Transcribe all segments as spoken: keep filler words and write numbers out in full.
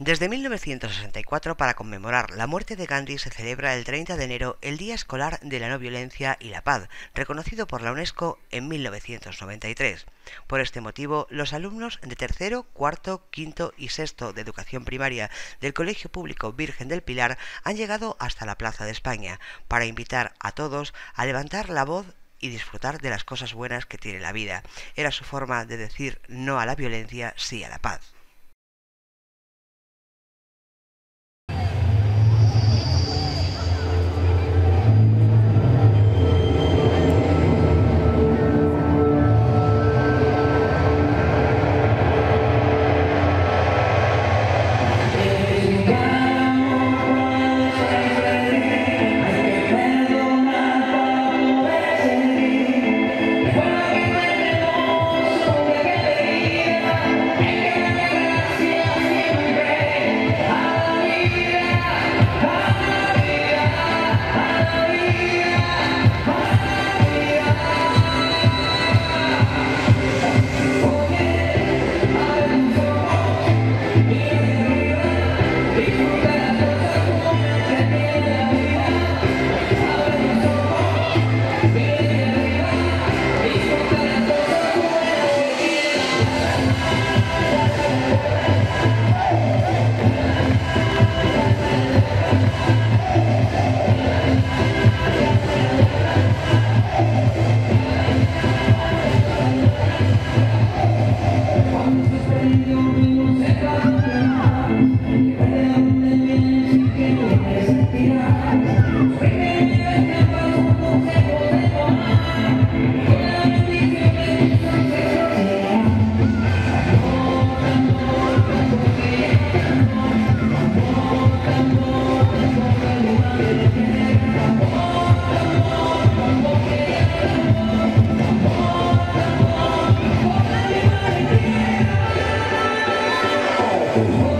Desde mil novecientos sesenta y cuatro, para conmemorar la muerte de Gandhi, se celebra el treinta de enero el Día Escolar de la No Violencia y la Paz, reconocido por la UNESCO en mil novecientos noventa y tres. Por este motivo, los alumnos de tercero, cuarto, quinto y sexto de educación primaria del Colegio Público Virgen del Pilar han llegado hasta la Plaza de España para invitar a todos a levantar la voz y disfrutar de las cosas buenas que tiene la vida. Era su forma de decir no a la violencia, sí a la paz. Oh,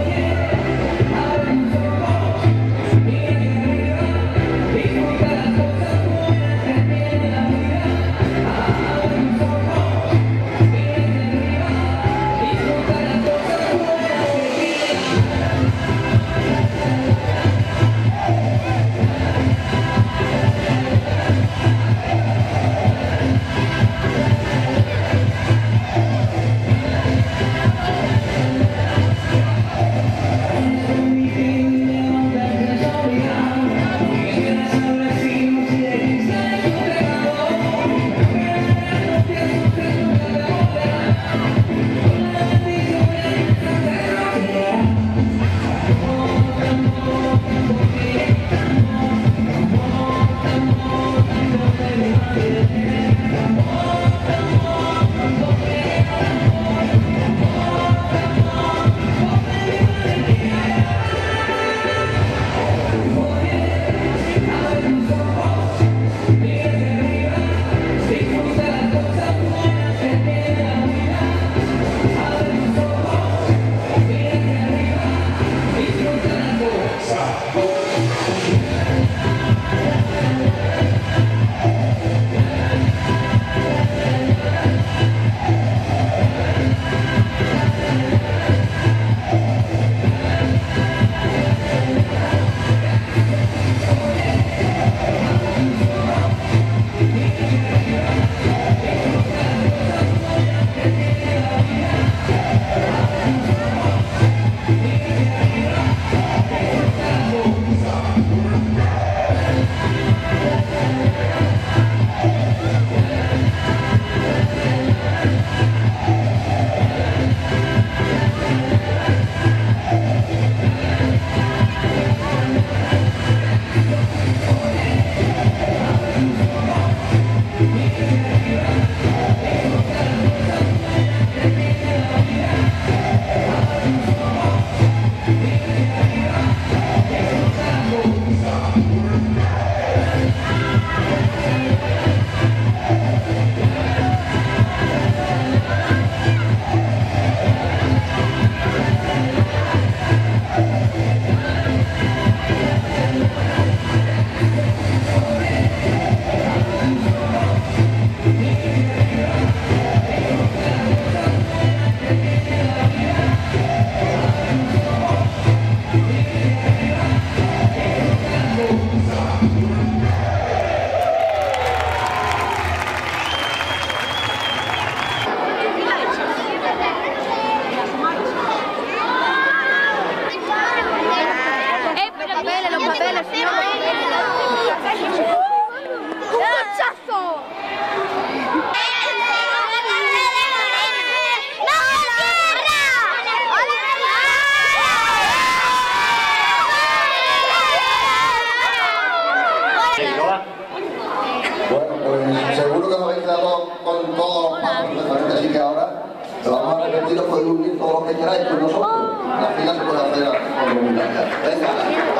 con todos los pasos exactamente, así que ahora lo vamos a repetir, os podéis unir todo lo que queráis con nosotros. La fila se puede hacer con voluntariedad. Venga,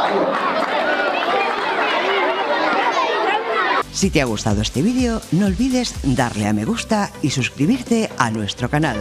ánimo. Si te ha gustado este vídeo, no olvides darle a me gusta y suscribirte a nuestro canal.